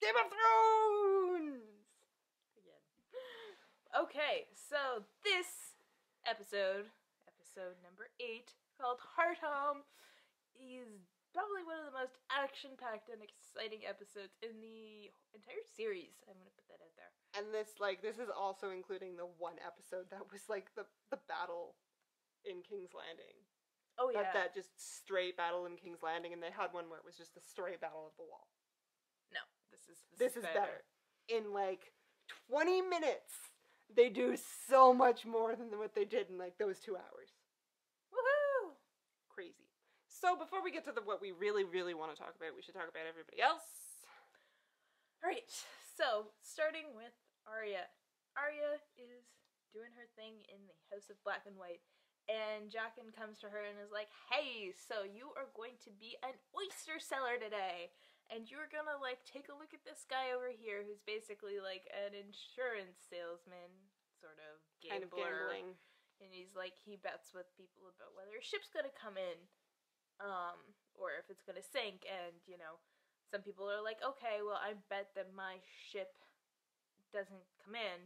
Game of Thrones! Again. Okay, so this episode, episode number 8, called Hardhome, is probably one of the most action-packed and exciting episodes in the entire series. I'm gonna put that out there. And this is also including the one episode that was, the battle in King's Landing. Oh, yeah. That just straight battle in King's Landing, and they had one where it was just the straight battle of the wall. No, this is better. In, 20 minutes, they do so much more than what they did in, those 2 hours. Woohoo! Crazy. So before we get to what we really, really want to talk about, we should talk about everybody else. Alright, so starting with Arya. Arya is doing her thing in the House of Black and White, and Jaqen comes to her and is like, hey, so you are going to be an oyster seller today, and you're gonna, take a look at this guy over here who's basically, an insurance salesman, sort of gambler. Kind of gambling. And he's he bets with people about whether a ship's gonna come in. Or if it's gonna sink, and, some people are like, okay, well, I bet that my ship doesn't come in,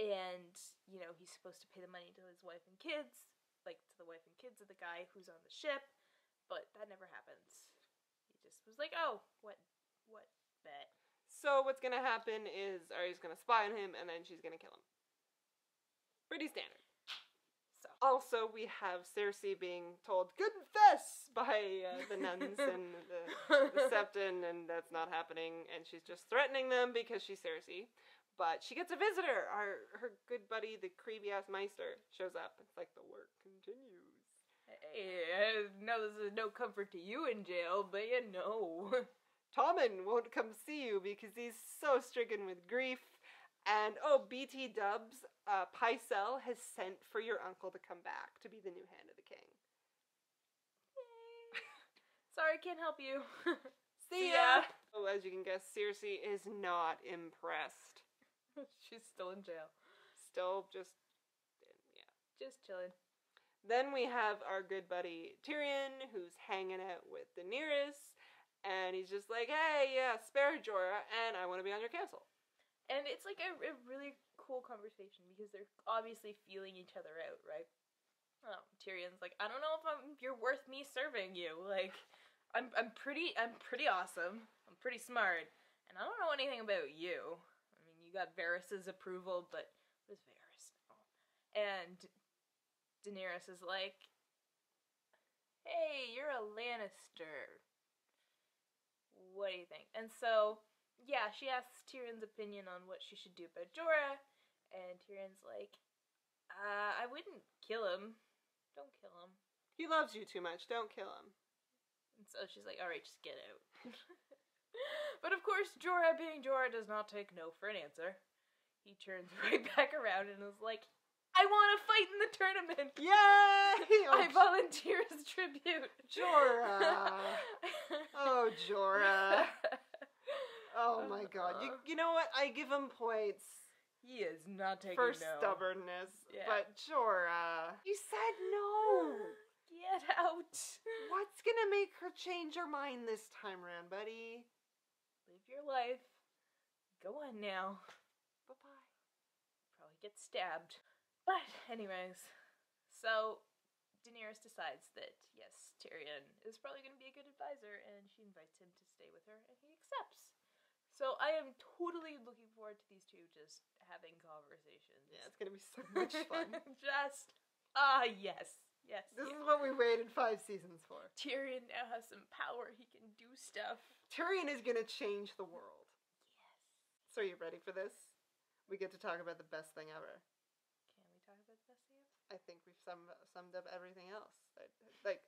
and, he's supposed to pay the money to his wife and kids, to the wife and kids of the guy who's on the ship, but that never happens. He just was like, oh, what bet? So what's gonna happen is Arya's gonna spy on him, and then she's gonna kill him. Pretty standard. So. Also, we have Cersei being told, confess, by the nuns and the Septon, and that's not happening, and she's just threatening them because she's Cersei. But she gets a visitor! Her good buddy, the creepy-ass Meister, shows up. It's the work continues. Hey, I know this is no comfort to you in jail, but Tommen won't come see you because he's so stricken with grief. And, BT dubs, Pycelle has sent for your uncle to come back to be the new hand of the king. Yay. Sorry, can't help you. See ya! Oh, as you can guess, Cersei is not impressed. She's still in jail. Still just, just chilling. Then we have our good buddy Tyrion, who's hanging out with Daenerys, and he's just like, hey, spare Jorah, and I want to be on your council. And it's a really cool conversation because they're obviously feeling each other out, right? Tyrion's like, I don't know if you're worth me serving you. I'm pretty awesome. I'm pretty smart, and I don't know anything about you. I mean, you got Varys' approval, but where's Varys now? And Daenerys is like, hey, you're a Lannister. What do you think? And so. Yeah, she asks Tyrion's opinion on what she should do about Jorah, and Tyrion's like, I wouldn't kill him. Don't kill him. He loves you too much. Don't kill him. And so she's like, alright, just get out. But of course, Jorah being Jorah does not take no for an answer. He turns right back around and is like, I want to fight in the tournament! Yay! I volunteer as tribute. Jorah! Oh, Jorah. Oh my god. You know what? I give him points. He is not taking no. For stubbornness. Yeah. But Jorah. You said no! Get out. What's gonna make her change her mind this time around, buddy? Live your life. Go on now. Bye-bye. Probably get stabbed. But anyways, so Daenerys decides that, yes, Tyrion is probably gonna be a good advisor, and she invites him to stay with her, and he accepts. So I am totally looking forward to these two just having conversations. Yeah, it's gonna be so much fun. Yes. This is what we waited 5 seasons for. Tyrion now has some power. He can do stuff. Tyrion is gonna change the world. Yes. So are you ready for this? We get to talk about the best thing ever. Can we talk about the best thing ever? I think we've summed up everything else.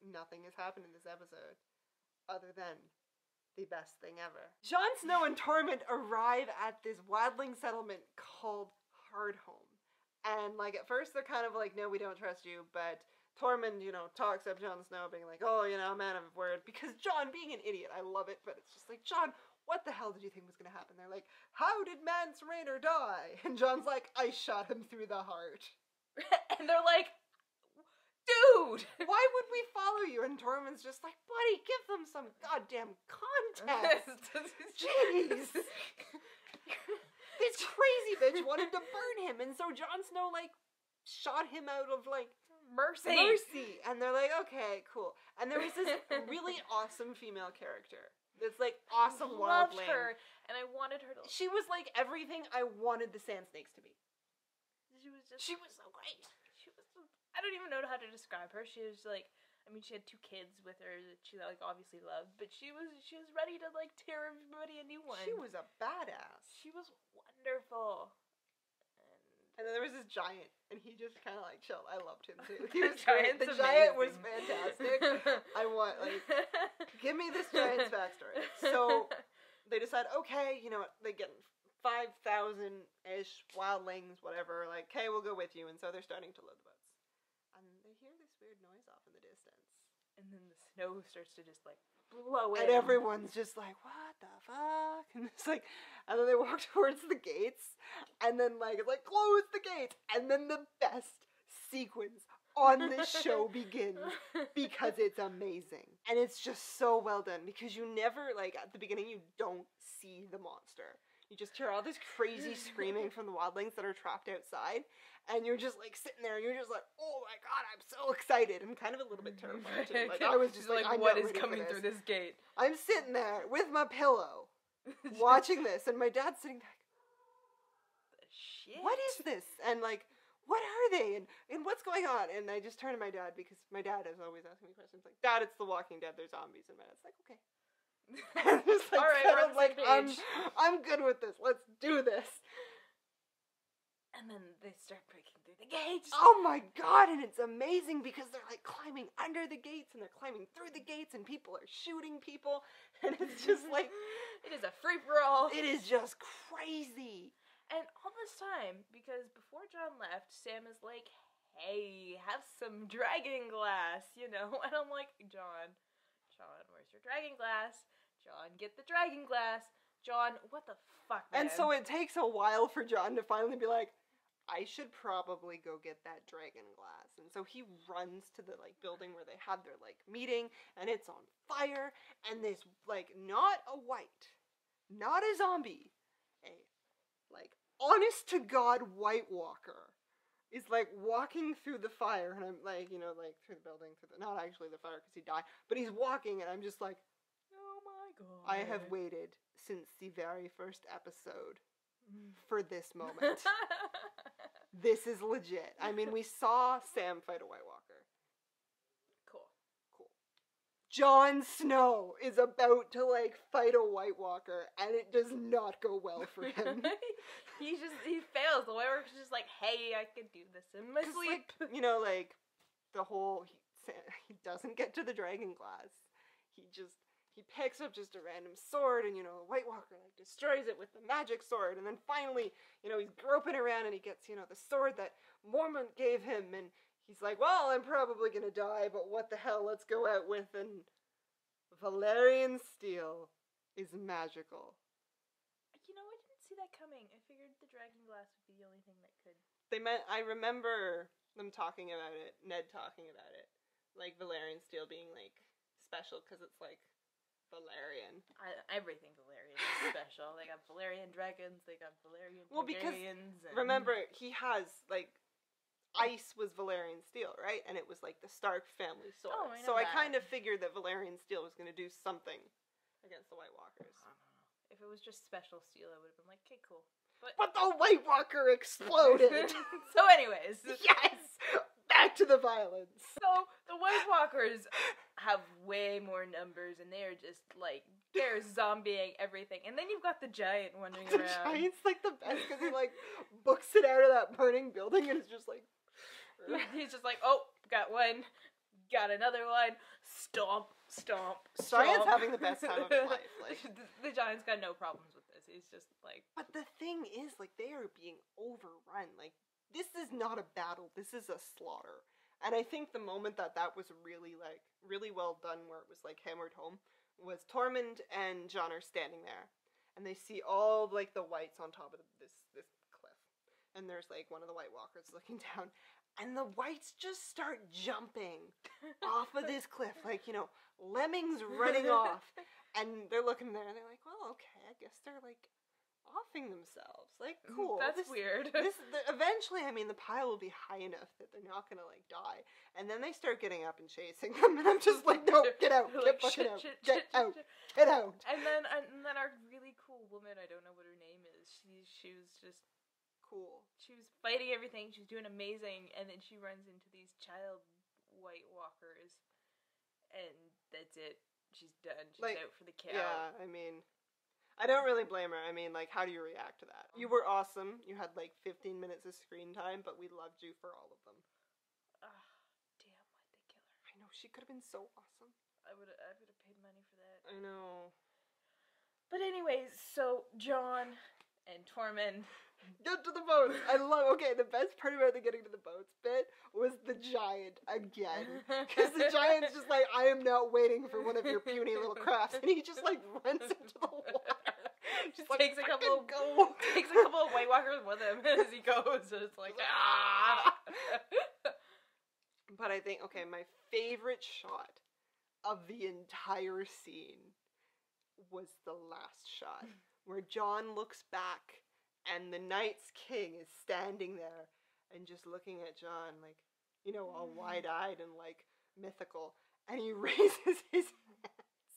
Nothing has happened in this episode other than the best thing ever. Jon Snow and Tormund arrive at this wildling settlement called Hardhome. And at first they're kind of like, no, we don't trust you, but Tormund, talks up Jon Snow being like, oh, a man of word, because Jon being an idiot, I love it, but it's just like, Jon, what the hell did you think was gonna happen? They're like, how did Mance Raynor die? And Jon's like, I shot him through the heart. And they're like, dude, why would we follow you? And Tormund's just like, buddy, give them some goddamn context. Jeez. This crazy bitch wanted to burn him, and so Jon Snow, like, shot him out of, like, mercy. And they're like, okay, cool. And there was this really awesome female character. It's like awesome wildling. Loved her, and I wanted her to. She was like everything I wanted the Sand Snakes to be. She was so great. She was. So, I don't even know how to describe her. She was like, I mean, she had 2 kids with her that she like obviously loved, but she was ready to like tear everybody a new one. She was a badass. She was wonderful. And then there was this giant, and he just kind of like chilled. I loved him too. He was great. The giant was fantastic. I want, like, give me this giant's backstory. So they decide, okay, you know what? They get 5,000-ish wildlings, whatever. Like, okay, we'll go with you. And so they're starting to load the boats, and they hear this weird noise off in the distance, and then the snow starts to just like blow in, and everyone's just like, what the fuck? And it's like, and then they walk towards the gates, and then like it's like, close the gates, and then the best sequence on this show begins, because it's amazing. And it's just so well done, because you never, like, at the beginning you don't see the monster. You just hear all this crazy screaming from the wildlings that are trapped outside, and you're just like sitting there, and you're just like, oh my god, I'm so excited. I'm kind of a little bit terrified too. Like, I was just like I'm what is coming through this gate? I'm sitting there with my pillow, watching this, and my dad's sitting there like, shit. What is this? And like, what are they? And what's going on? And I just turn to my dad, because my dad is always asking me questions. Like, Dad, it's The Walking Dead. There's zombies. And my dad's like, okay. Just like, all right, we're on like, I'm good with this. Let's do this. And then they start breaking through the gates. Oh my god! And it's amazing, because they're like climbing under the gates, and they're climbing through the gates, and people are shooting people, and it's just like it is a free for all. It is just crazy. And all this time, because before John left, Sam is like, "Hey, have some dragonglass," you know, and I'm like, John, where's your dragonglass? John, get the dragonglass. John, what the fuck, man? And so it takes a while for John to finally be like, I should probably go get that dragonglass. And so he runs to the, like, building where they had their, like, meeting, and it's on fire, and this, like, not a white, not a zombie, a, like, honest-to-God White Walker is, like, walking through the fire, and I'm, like, you know, like, through the building, not actually the fire, because he died, but he's walking, and I'm just like, oh my god. I have waited since the very first episode for this moment. This is legit. I mean, we saw Sam fight a White Walker. Cool. Jon Snow is about to, like, fight a White Walker, and it does not go well for him. He fails. The White Walker's just like, hey, I can do this in my sleep. Like, you know, like, the whole, he doesn't get to the dragonglass. He picks up just a random sword, and, you know, the White Walker, like, destroys it with the magic sword, and then finally, you know, he's groping around, and he gets, you know, the sword that Mormont gave him, and he's like, well, I'm probably gonna die, but what the hell, let's go out with, and Valyrian steel is magical. You know, I didn't see that coming. I figured the dragonglass would be the only thing that could. I remember them talking about it, Ned talking about it, like, Valyrian steel being, like, special, because it's, like, Valyrian. Everything Valyrian is special. They got Valyrian dragons, they got Valyrian Targaryens. Well, because, remember, he has, like, ice was Valyrian steel, right? And it was, like, the Stark family sword. Oh, I know that. I kind of figured that Valyrian steel was going to do something against the White Walkers. I don't know. If it was just special steel, I would have been like, okay, cool. But the White Walker exploded! So anyways. Yes! Back to the violence. So, the White Walkers have way more numbers, and they are just, like, they're zombieing everything. And then you've got the giant wandering around. The giant's, like, the best, because he, like, books it out of that burning building, and it's just like... He's just like, oh, got one, got another one, stomp. Giant's having the best time of his life. Like. The giant's got no problems with this. He's just, like... But the thing is, like, they are being overrun, like... This is not a battle, this is a slaughter. And I think the moment that was really, like, really well done, where it was, like, hammered home, was Tormund and Jon are standing there. And they see all, like, the whites on top of this cliff. And there's, like, one of the White Walkers looking down. And the Whites just start jumping off of this cliff, like, you know, lemmings running off. And they're looking there and they're like, well, okay, I guess they're like offing themsells. Like, cool. That's weird. Eventually, I mean, the pile will be high enough that they're not gonna like die. And then they start getting up and chasing them, and I'm just like, no, get out, get fucking out, get out, get out. And then our really cool woman, I don't know what her name is. She was just cool. She was fighting everything. She was doing amazing, and then she runs into these child White Walkers, and that's it. She's done. She's like, out for the count. Yeah, I mean, I don't really blame her. I mean, like, how do you react to that? You were awesome. You had like 15 minutes of screen time, but we loved you for all of them. Damn, why'd they kill her? I know, she could have been so awesome. I would have paid money for that. I know. But anyways, so Jon and Tormund get to the boats. Okay, the best part about the getting to the boats bit was the giant again. Because the giant's just like, I am not waiting for one of your puny little crafts. And he just like runs into the water. Just like, takes a couple of White Walkers with him as he goes. And it's like, ah! But I think, okay, my favorite shot of the entire scene was the last shot, where Jon looks back and the Night's King is standing there and just looking at Jon, like, you know, all wide-eyed and, like, mythical. And he raises his hands.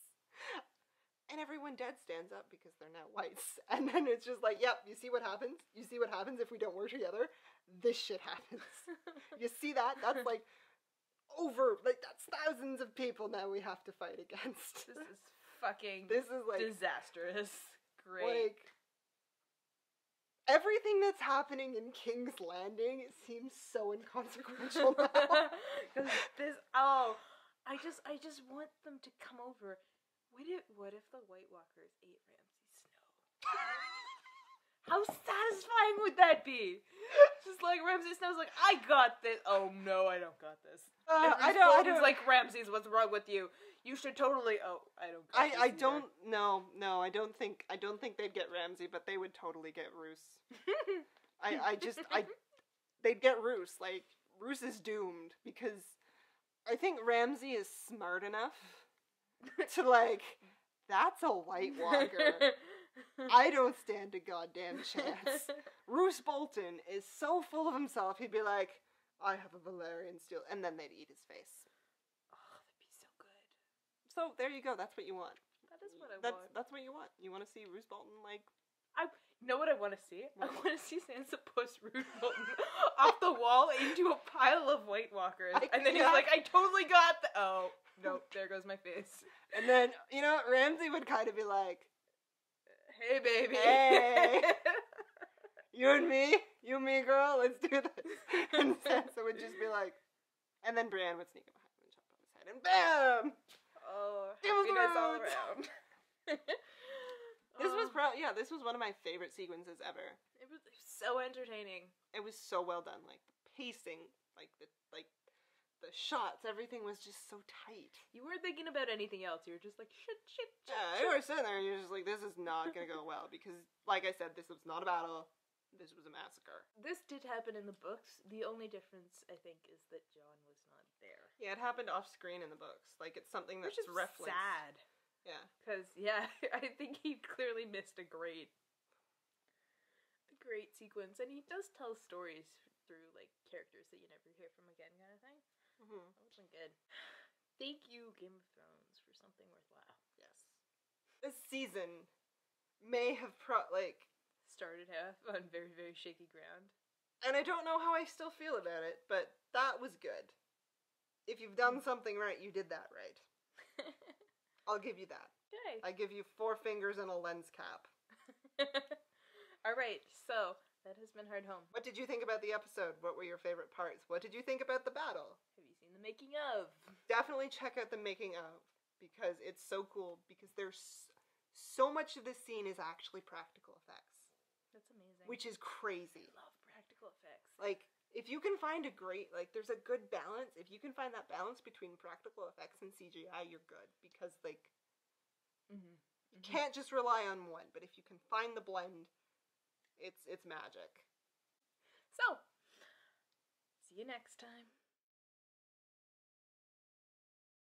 And everyone dead stands up because they're now Whites. And then it's just like, yep, you see what happens? You see what happens if we don't work together? This shit happens. You see that? That's, like, over, like, that's thousands of people now we have to fight against. This is fucking like, disastrous. Great. Like, everything that's happening in King's Landing seems so inconsequential now. I just want them to come over. What if the White Walkers ate Ramsay Snow? How satisfying would that be? Just like Ramsay Snow's like, I got this. Oh no, I don't got this. I don't. Like, Ramsay's, what's wrong with you? You should totally. Oh, I don't. Got this. I don't think they'd get Ramsay, but they would totally get Roose. They'd get Roose. Like, Roose is doomed, because I think Ramsay is smart enough to like, that's a White Walker. I don't stand a goddamn chance. Roose Bolton is so full of himself, he'd be like, I have a Valyrian steel, and then they'd eat his face. Oh, that'd be so good. So there you go, that's what you want. That is what I want. That's what you want. You want to see Roose Bolton, like... You know what I want to see? What? I want to see Sansa push Roose Bolton off the wall into a pile of White Walkers. He's like, I totally got the... Oh, nope, there goes my face. And then, you know, Ramsay would kind of be like, hey, baby. Hey. You and me, girl, let's do this. And Sansa would just be like, and then Brienne would sneak up behind him and chop off his head, and bam! Oh, happiness all around. This was one of my favorite sequences ever. It was so entertaining. It was so well done, like the pacing, like the shots, everything was just so tight. You weren't thinking about anything else. You were just like, shit. Yeah, you were sitting there and you're just like, this is not gonna go well, because, like I said, this was not a battle. This was a massacre. This did happen in the books. The only difference, I think, is that Jon was not there. Yeah, it happened off screen in the books. Like, it's something that's referenced. Which is sad. Yeah. Because, yeah, I think he clearly missed a great sequence, and he does tell stories through, like, characters that you never hear from again, kind of thing. That wasn't good. Thank you, Game of Thrones, for something worthwhile. Yes. This season may have started half on very, very shaky ground. And I don't know how I still feel about it, but that was good. If you've done something right, you did that right. I'll give you that. Okay. I give you 4 fingers and a lens cap. Alright, so that has been Hardhome. What did you think about the episode? What were your favorite parts? What did you think about the battle? Have you seen the making of? Definitely check out the making of, because it's so cool, because there's so much of this scene is actually practical effects. That's amazing. Which is crazy. I love practical effects. Like, if you can find a great, like, there's a good balance. If you can find that balance between practical effects and CGI, you're good, because, like, you can't just rely on one, but if you can find the blend, it's magic. So, See you next time.